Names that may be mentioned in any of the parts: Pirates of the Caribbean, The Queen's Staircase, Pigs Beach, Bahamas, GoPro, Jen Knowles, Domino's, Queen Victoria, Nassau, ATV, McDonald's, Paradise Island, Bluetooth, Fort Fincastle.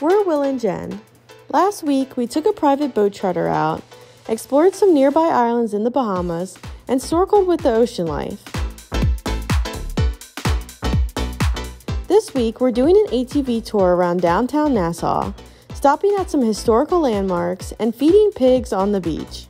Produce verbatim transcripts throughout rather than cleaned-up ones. We're Will and Jen. Last week, we took a private boat charter out, explored some nearby islands in the Bahamas, and snorkeled with the ocean life. This week, we're doing an A T V tour around downtown Nassau, stopping at some historical landmarks and feeding pigs on the beach.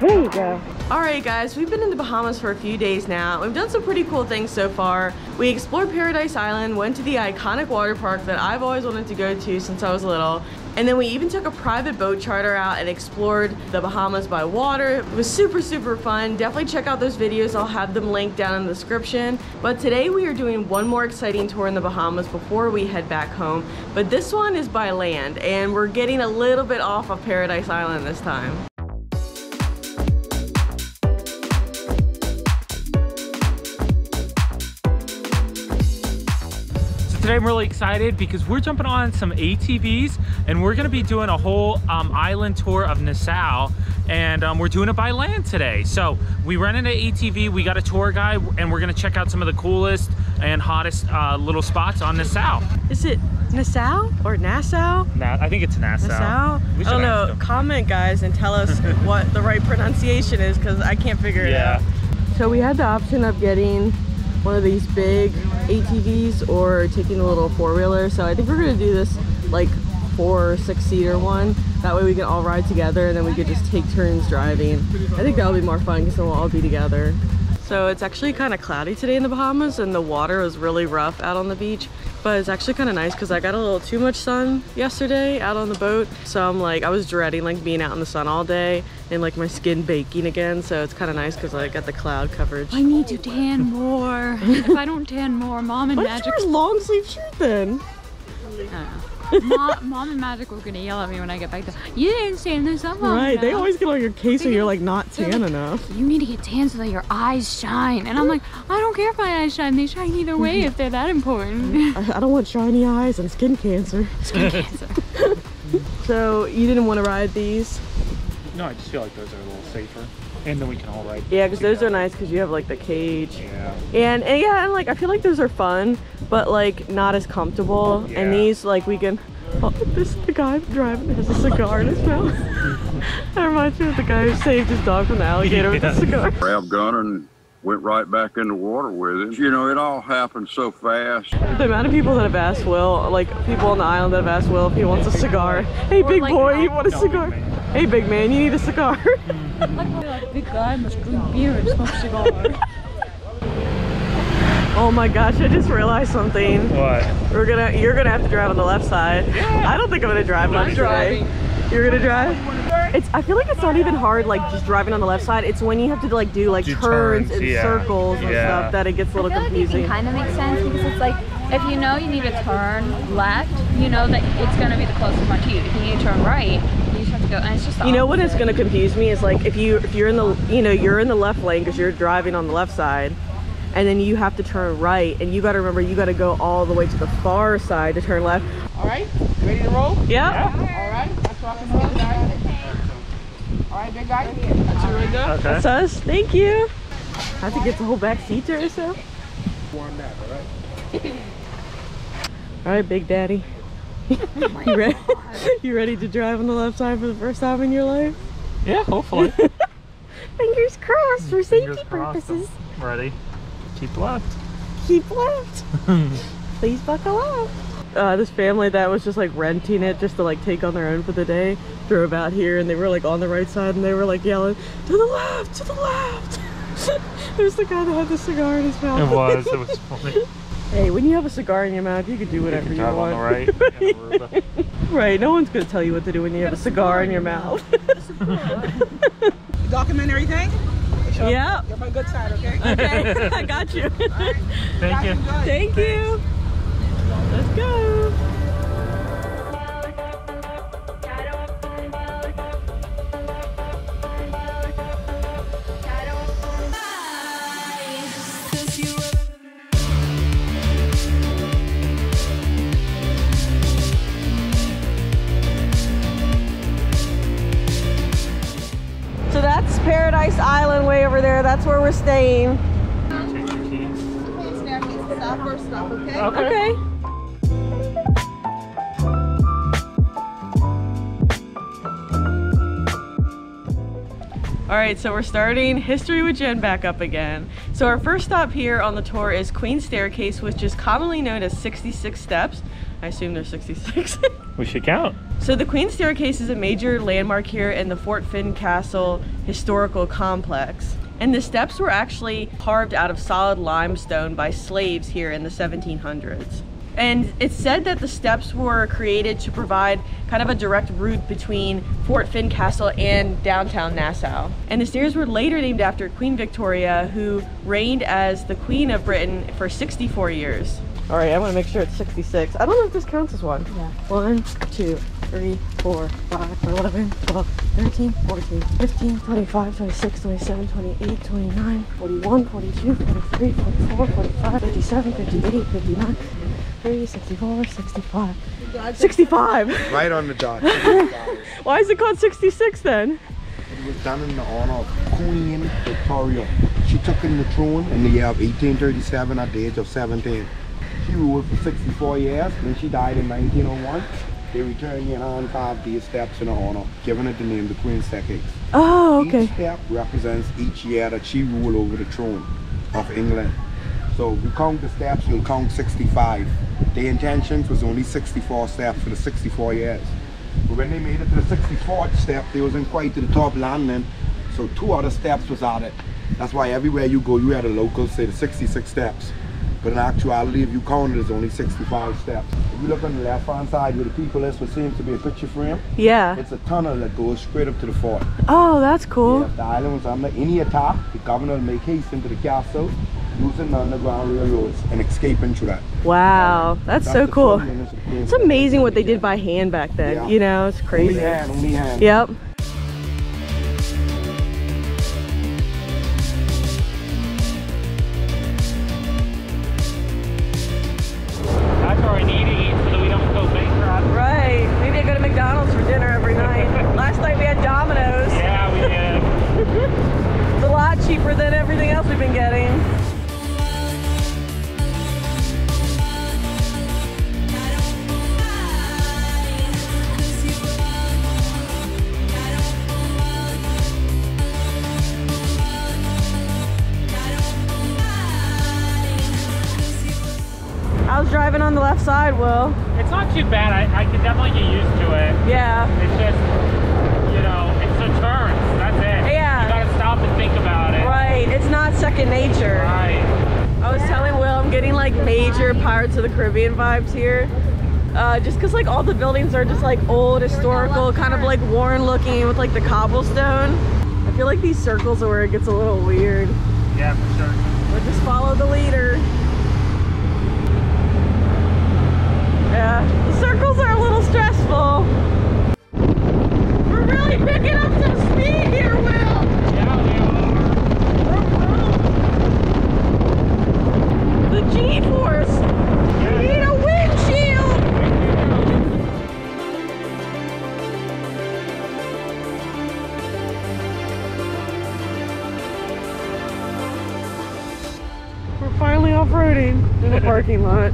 There you go. Alright guys, we've been in the Bahamas for a few days now. We've done some pretty cool things so far. We explored Paradise Island, went to the iconic water park that I've always wanted to go to since I was little, and then we even took a private boat charter out and explored the Bahamas by water. It was super, super fun. Definitely check out those videos. I'll have them linked down in the description. But today we are doing one more exciting tour in the Bahamas before we head back home. But this one is by land, and we're getting a little bit off of Paradise Island this time. Today I'm really excited because we're jumping on some A T Vs and we're gonna be doing a whole um, island tour of Nassau, and um, we're doing it by land today. So we rented an A T V, we got a tour guide, and we're gonna check out some of the coolest and hottest uh, little spots on Nassau. Is it Nassau or Nassau? Na I think it's Nassau. Nassau? We should I don't know, them. Comment guys and tell us what the right pronunciation is because I can't figure yeah. it out. So we had the option of getting one of these big A T Vs or taking a little four-wheeler, so I think we're gonna do this like four or six-seater one, that way we can all ride together and then we could just take turns driving. I think that'll be more fun because then we'll all be together. So it's actually kind of cloudy today in the Bahamas and the water was really rough out on the beach, but it's actually kind of nice because I got a little too much sun yesterday out on the boat, so I'm like, I was dreading like being out in the sun all day and like my skin baking again, so it's kind of nice because I got the cloud coverage. I need to tan more. If I don't tan more, Mom and Why Magic- Why don't you wear a long sleeve shirt then? I don't know. Mom, Mom and Magic were gonna yell at me when I get back there. You didn't tan this up long Right, enough. They always get on your case when you're like not tan like, enough. You need to get tan so that your eyes shine. And I'm like, I don't care if my eyes shine. They shine either way if they're that important. I, I don't want shiny eyes and skin cancer. Skin cancer. So you didn't want to ride these? No, I just feel like those are a little safer. And then we can all ride. Yeah, because those are nice because you have like the cage. Yeah. And, and yeah, and like I feel like those are fun, but like not as comfortable. Yeah. And these like we can. Oh, this the guy driving has a cigar in his mouth. That reminds me of the guy who saved his dog from the alligator yeah. with a cigar. Grab gunner and went right back in the water with it. You know, it all happened so fast. The amount of people that have asked Will, like people on the island that have asked Will if he wants a cigar. Hey, big boy, you want a cigar? Hey, big man, you need a cigar. Like big guy must drink beer and smoke cigar. Oh my gosh, I just realized something. What? We're gonna, you're gonna have to drive on the left side. Yeah. I don't think I'm gonna drive. I'm driving. Today. You're gonna drive? It's. I feel like it's not even hard, like just driving on the left side. It's when you have to like do like do turns, turns and yeah. circles and yeah. stuff that it gets a little I feel confusing. Like it kind of makes sense because it's like if you know you need to turn left, you know that it's gonna be the closest one to you. If you need to turn right. And it's just you know what is going to confuse me is like if you if you're in the you know you're in the left lane because you're driving on the left side and then you have to turn right and you got to remember you got to go all the way to the far side to turn left. All right, ready to roll? Yep. Yeah. All right, let's walk in the big guy. All right, big guy. That's your window. Okay. That's us. Thank you. I have to get the whole back seat to yourself. Warm that, all right? All right, Big Daddy. Oh you, ready? You ready to drive on the left side for the first time in your life? Yeah, hopefully. Fingers crossed for safety Fingers purposes. Crossed. Ready? Keep left. Keep left. Please buckle up. Uh, this family that was just like renting it just to like take on their own for the day drove out here and they were like on the right side and they were like yelling, to the left, to the left. There's the guy that had the cigar in his mouth. It was, it was funny. Hey, when you have a cigar in your mouth, you can do whatever you, can you want. On the right. Right, no one's gonna tell you what to do when you, you have a cigar, cigar in your mouth. You document everything? Yeah. You're on my good side, okay? Okay, I got you. Right. Thank you. you. Thank Thanks. you. Let's go. Paradise Island way over there. That's where we're staying. Take your keys. Stop first stop, okay? Okay. Okay. All right, so we're starting History with Jen back up again. So our first stop here on the tour is Queen's Staircase, which is commonly known as sixty-six steps. I assume there's sixty-six. We should count. So the Queen's Staircase is a major landmark here in the Fort Fincastle historical complex. And the steps were actually carved out of solid limestone by slaves here in the seventeen hundreds. And it's said that the steps were created to provide kind of a direct route between Fort Fincastle and downtown Nassau. And the stairs were later named after Queen Victoria, who reigned as the Queen of Britain for sixty-four years. All right, I want to make sure it's sixty-six. I don't know if this counts as one. Yeah. One, two, three, four, five, eleven, twelve, thirteen, fourteen, fifteen, twenty-five, twenty-six, twenty-seven, twenty-eight, twenty-nine, forty-one, forty-two, forty-three, forty-four, forty-five, fifty-seven, fifty-eight, fifty-nine. sixty-four, sixty-five. sixty-five! Right on the dot. Why is it called sixty-six then? It was done in the honor of Queen Victoria. She took in the throne in the year of eighteen thirty-seven at the age of seventeen. She ruled for sixty-four years, then she died in nineteen oh one. They returned here on five these steps in her honor, giving it the name the Queen's Staircase. Oh, okay. Each step represents each year that she ruled over the throne of England. So if you count the steps, you'll count sixty-five. The intention was only sixty-four steps for the sixty-four years. But when they made it to the sixty-fourth step, they wasn't quite to the top landing, so two other steps was added. That's why everywhere you go, you had a local say the sixty-six steps. But in actuality, if you count it, it's only sixty-five steps. If you look on the left-hand side where the people is, what seems to be a picture frame, yeah, it's a tunnel that goes straight up to the fort. Oh, that's cool. Yeah, if the island was under any attack, the governor will make haste into the castle, using the underground railroads and escaping through that. Wow, that's, that's so cool. It's amazing what they did by hand back then. Yeah. You know, it's crazy. Only hand, only hand. Yep. That's what we need to eat so we don't go bankrupt. Right. Maybe I go to McDonald's for dinner every night. Last night we had Domino's. Yeah, we did. It's a lot cheaper than everything else we've been getting. Driving on the left side, Will. It's not too bad. I, I can definitely get used to it. Yeah. It's just, you know, it's the turns. That's it. Yeah. You gotta stop and think about it. Right. It's not second nature. Right. I was yeah. telling Will, I'm getting like major Pirates of the Caribbean vibes here. Uh, just cause like all the buildings are just like old, historical, kind of like worn looking with like the cobblestone. I feel like these circles are where it gets a little weird. Yeah, for sure. We'll just follow the leader. Yeah, the circles are a little stressful. We're really picking up some speed here, Will. Yeah, we are. The G-force. Yeah. You need a windshield. We're finally off-roading in the parking lot.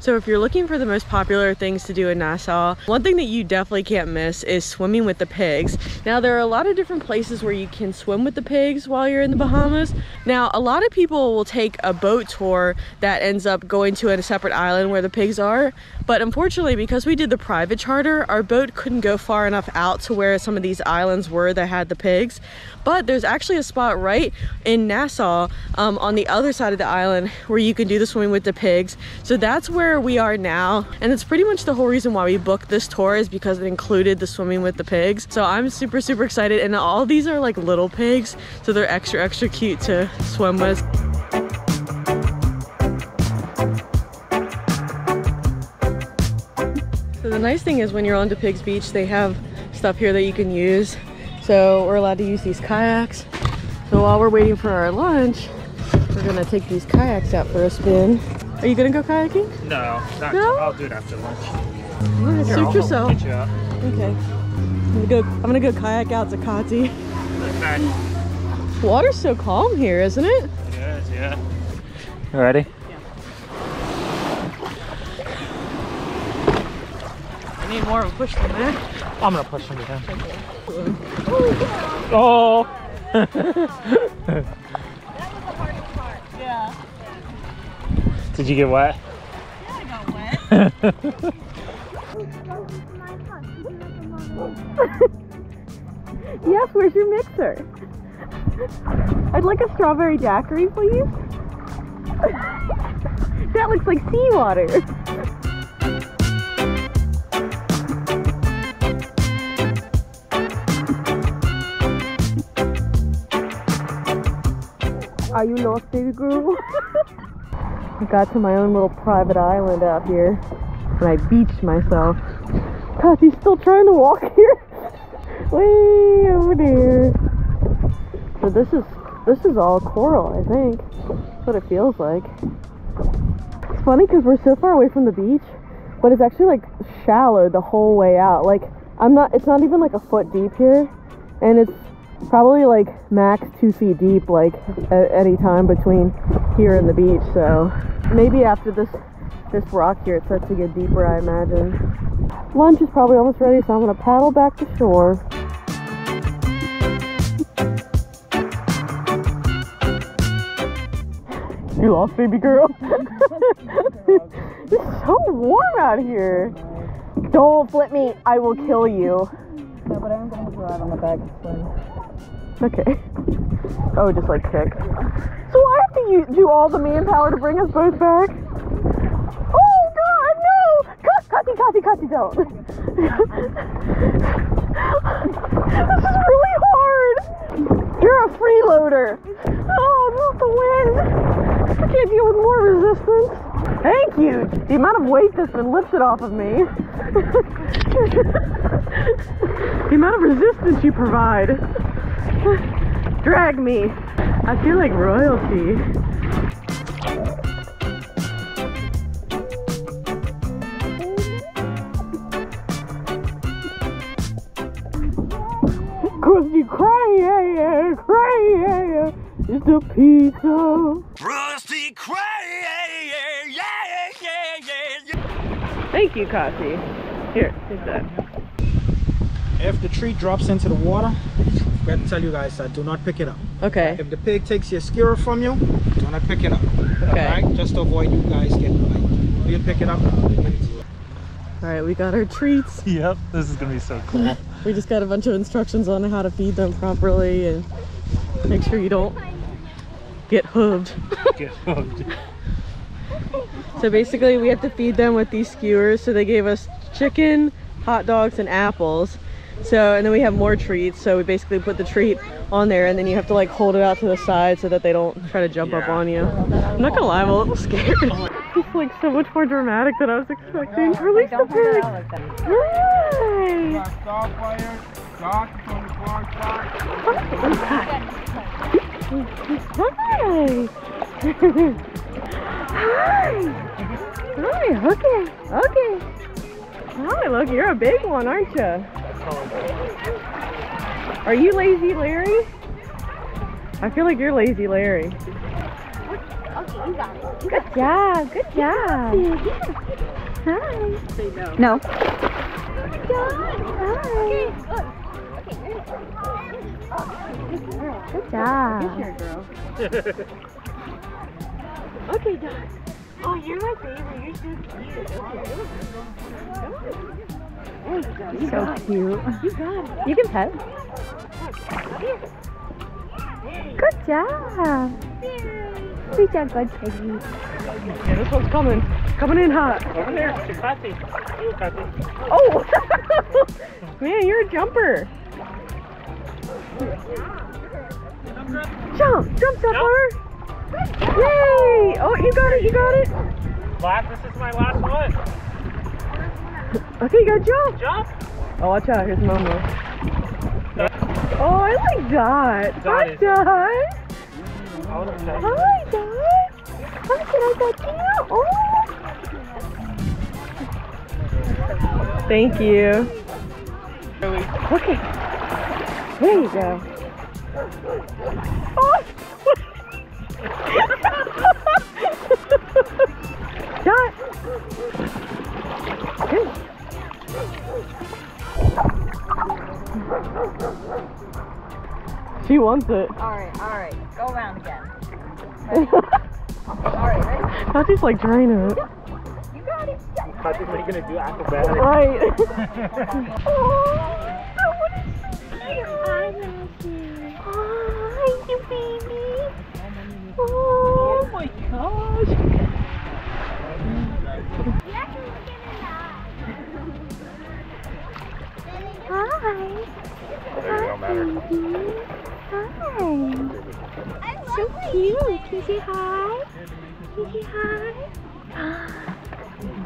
So if you're looking for the most popular things to do in Nassau, one thing that you definitely can't miss is swimming with the pigs. Now there are a lot of different places where you can swim with the pigs while you're in the Bahamas. Now a lot of people will take a boat tour that ends up going to a separate island where the pigs are, but unfortunately because we did the private charter, our boat couldn't go far enough out to where some of these islands were that had the pigs. But there's actually a spot right in Nassau um, on the other side of the island where you can do the swimming with the pigs. So that's where we are now, and it's pretty much the whole reason why we booked this tour is because it included the swimming with the pigs. So I'm super super excited, and all these are like little pigs, so they're extra extra cute to swim with. So the nice thing is when you're on to Pigs Beach, they have stuff here that you can use, so we're allowed to use these kayaks. So while we're waiting for our lunch, we're gonna take these kayaks out for a spin. Are you gonna go kayaking? No, not no? I'll do it after lunch. Right, here, suit I'll yourself. You okay. I'm gonna go. I'm gonna go kayak out to Kati. Water's so calm here, isn't it? It is, yeah. You ready? Yeah. I need more of a push than that. I'm gonna push him again. Okay. Oh! That was the hardest part. Yeah. Did you get wet? Yeah, I got wet. Yes, where's your mixer? I'd like a strawberry daiquiri, please. That looks like seawater. Are you lost, baby girl? I got to my own little private island out here, and I beached myself. God, he's still trying to walk here. Way over there. So this is this is all coral, I think. That's what it feels like. It's funny because we're so far away from the beach, but it's actually like shallow the whole way out. Like I'm not. It's not even like a foot deep here, and it's probably like max two feet deep like at any time between here and the beach. So maybe after this this rock here it starts to get deeper, I imagine. Lunch is probably almost ready, so I'm gonna paddle back to shore. You lost, baby girl? It's so warm out here. Don't flip me, I will kill you. No, but I'm gonna throw out on the back of swim. Okay. Oh, just like kick. So I have to use, do all the manpower to bring us both back? Oh god, no! Kati, Kati, Kati, don't! This is really hard! You're a freeloader! Oh, not the wind! I can't deal with more resistance! Thank you! The amount of weight that's been lifted off of me. The amount of resistance you provide. Drag me. I feel like royalty. Cause you cry, yeah, yeah, cry, yeah, yeah. It's the pizza. Rusty cry, yeah, yeah, yeah, yeah, yeah. Thank you, Kasi. Here, take that. If the tree drops into the water, I forgot to tell you guys that do not pick it up. Okay. If the pig takes your skewer from you, do not pick it up. Okay. Alright? Just to avoid you guys getting like, you pick it up. Alright, we got our treats. Yep, this is gonna be so cool. We just got a bunch of instructions on how to feed them properly and make sure you don't get hooved. Get hooved. So basically we have to feed them with these skewers. So they gave us chicken, hot dogs, and apples. So, and then we have more treats, so we basically put the treat on there and then you have to like hold it out to the side so that they don't try to jump yeah. up on you. I'm not gonna lie, I'm a little scared. It's like so much more dramatic than I was expecting. No, Release the pig! Hi! Hi! Hi! Okay! Okay! Hi, look, you're a big one, aren't you? Are you lazy Larry? I feel like you're lazy Larry. Okay, okay, you got it. Good job, good job. Hi. Say no. No. Oh my god. Hi. Okay, good. Okay, good job. Good girl. Okay, dog. Oh, you're my favorite. You're so cute. Okay. There you go. You so got cute. It. You got it. You can pet. Good job. Good job, good piggy. Yeah, this one's coming. Coming in hot. Over there. Kathy. Oh! Man, you're a jumper. Jump! Jump, Zephyr! Yay! Oh, you got it, you got it. Black, this is my last one. Okay, you gotta jump! Jump! Oh, watch out, here's Momo. Oh, I like Dot! Hi, Dot! Hi, Dot! Look at I got you! Oh! Thank you. Okay. There you go. Oh! Dot! Good. She wants it. Alright, alright. Go around again. Alright, ready? That's just like trying it. You got it. That's what you're gonna do acrobatic. Right. Oh, that one is so cute. Hi, Nancy. Oh, hi, you baby. Oh my gosh. You have to look in the eye. Hi. Hi, baby. Hi. So cute. Can you say hi? Can you say hi?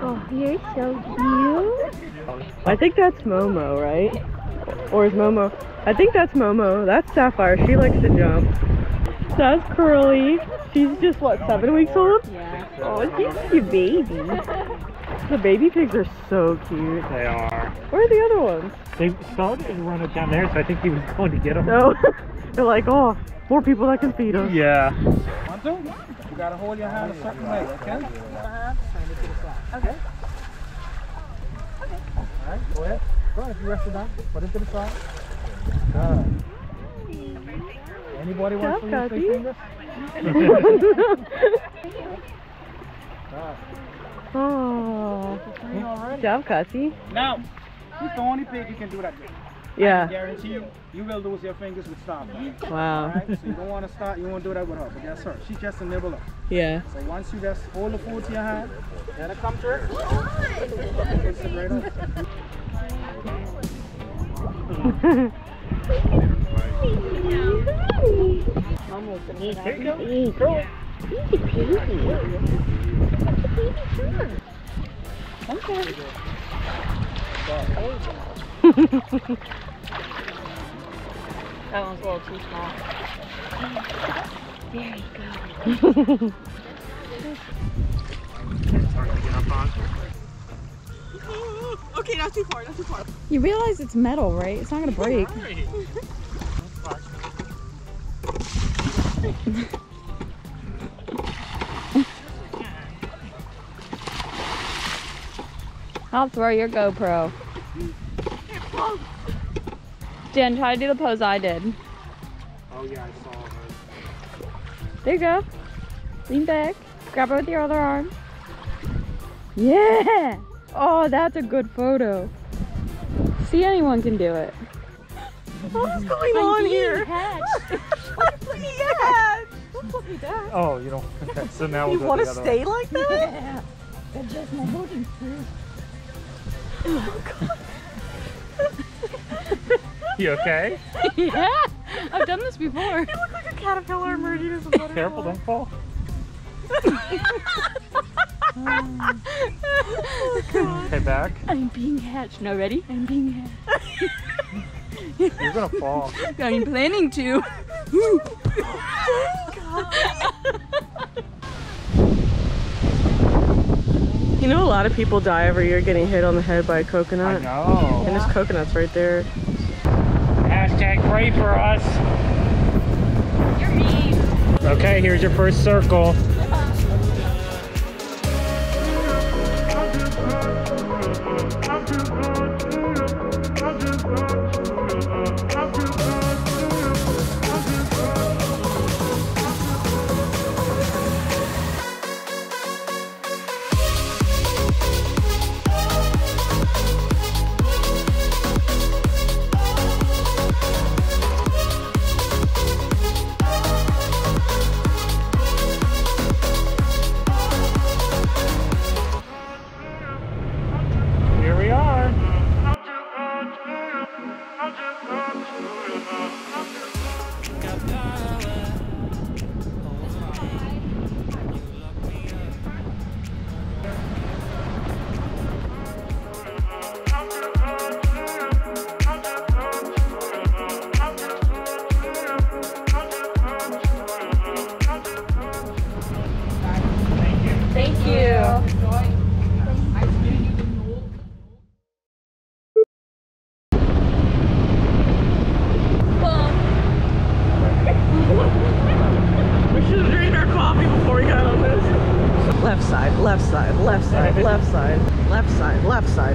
Oh, you're so cute. I think that's Momo, right? Or is Momo? I think that's Momo. That's Sapphire. She likes to jump. That's Curly. She's just, what, seven weeks old? Yeah. Oh, she's your baby. The baby pigs are so cute. They are. Where are the other ones? They started to run up down there, so I think he was going to get them. No, they're like, oh, more people that can feed them. Yeah. One, two, one. You gotta hold your hand a certain way, okay? Uh-huh. Okay. Okay. All right, go ahead. Go ahead, if you rest it down, put it to the side. Good. Anybody wants to use their fingers? Oh. Good job, Cassie. Now. He's the only pig you can do that with. Yeah. I guarantee you, you will lose your fingers with stop. Right? Wow. All right? So you don't want to stop, you won't do that with her, but that's her. She's just a nibbler. Yeah. So once you just hold the food to your hand, let it come to her. Right. That one's a little too small. There you go. Okay, not too far, not too far. You realize it's metal, right? It's not gonna break. I'll throw your GoPro. Jen, try to do the pose I did. Oh yeah, I saw her. There you go. Lean back. Grab her with your other arm. Yeah! Oh, that's a good photo. See, anyone can do it. What is going on here? Oh, you don't. Okay, so now we'll you want to stay like that? Yeah. That's just my voting food. Oh god. You okay? Yeah, I've done this before. You look like a caterpillar emerging as a butterfly. Careful, don't fall. um, oh, god. Okay, back. I'm being hatched. No, ready? I'm being hatched. You're gonna fall. I'm planning to. Oh, god. You know, a lot of people die every year getting hit on the head by a coconut. I know. And there's coconuts right there. Hashtag pray for us. You're mean. Okay, here's your first circle.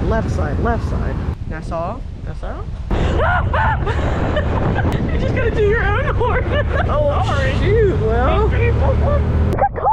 Left side, left side. Nassau? Nassau? just gonna do your own horn. Oh, sorry. Shoot, well.